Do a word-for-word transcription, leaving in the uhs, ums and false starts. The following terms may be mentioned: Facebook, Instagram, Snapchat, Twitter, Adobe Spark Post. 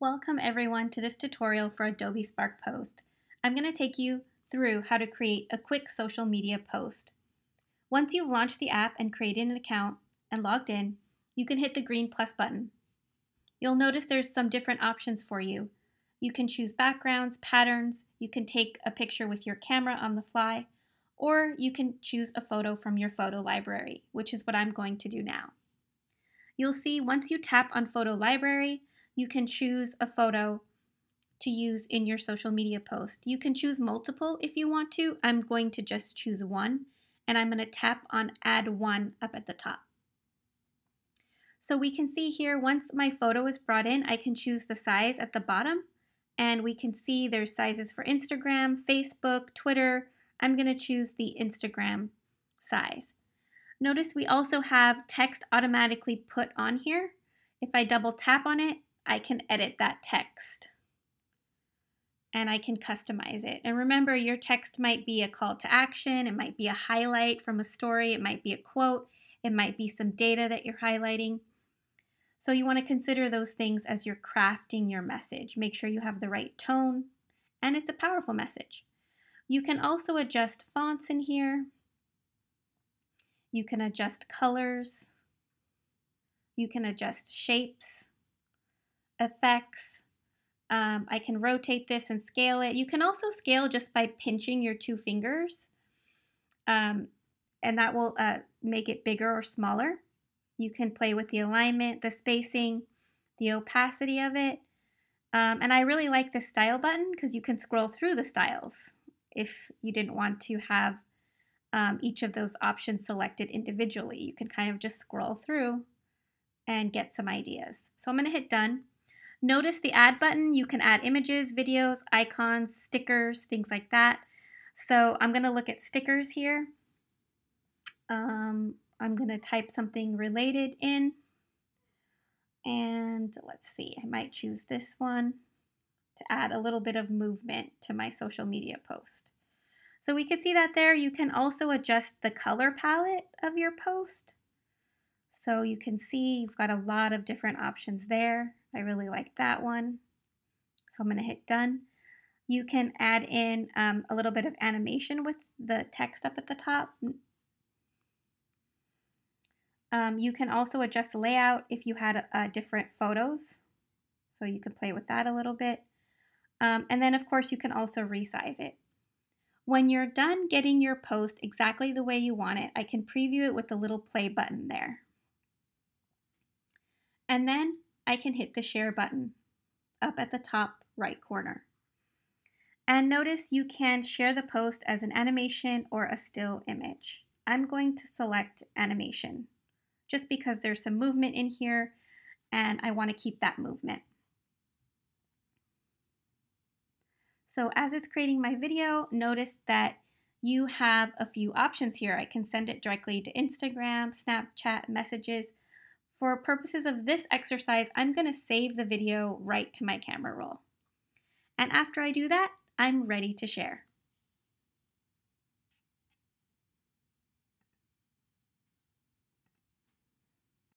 Welcome everyone to this tutorial for Adobe Spark Post. I'm going to take you through how to create a quick social media post. Once you've launched the app and created an account and logged in, you can hit the green plus button. You'll notice there's some different options for you. You can choose backgrounds, patterns, you can take a picture with your camera on the fly, or you can choose a photo from your photo library, which is what I'm going to do now. You'll see once you tap on Photo Library, you can choose a photo to use in your social media post. You can choose multiple if you want to. I'm going to just choose one, and I'm going to tap on Add One up at the top. So we can see here, once my photo is brought in, I can choose the size at the bottom, and we can see there's sizes for Instagram, Facebook, Twitter. I'm going to choose the Instagram size. Notice we also have text automatically put on here. If I double tap on it, I can edit that text and I can customize it. And remember, your text might be a call to action, it might be a highlight from a story, it might be a quote, it might be some data that you're highlighting. So you want to consider those things as you're crafting your message. Make sure you have the right tone and it's a powerful message. You can also adjust fonts in here. You can adjust colors. You can adjust shapes, effects. Um, I can rotate this and scale it. You can also scale just by pinching your two fingers, um, and that will uh, make it bigger or smaller. You can play with the alignment, the spacing, the opacity of it, um, and I really like the style button because you can scroll through the styles if you didn't want to have um, each of those options selected individually. You can kind of just scroll through and get some ideas. So I'm going to hit done. Notice the add button, you can add images, videos, icons, stickers, things like that. So I'm going to look at stickers here. Um, I'm going to type something related in. And let's see, I might choose this one to add a little bit of movement to my social media post. So we can see that there. You can also adjust the color palette of your post. So you can see you've got a lot of different options there. I really like that one. So I'm going to hit done. You can add in um, a little bit of animation with the text up at the top. Um, you can also adjust layout if you had uh, different photos. So you can play with that a little bit. Um, and then of course you can also resize it. When you're done getting your post exactly the way you want it, I can preview it with the little play button there. And then I can hit the share button up at the top right corner. And notice you can share the post as an animation or a still image. I'm going to select animation just because there's some movement in here and I want to keep that movement. So as it's creating my video, notice that you have a few options here. I can send it directly to Instagram, Snapchat, messages. For purposes of this exercise, I'm going to save the video right to my camera roll. And after I do that, I'm ready to share.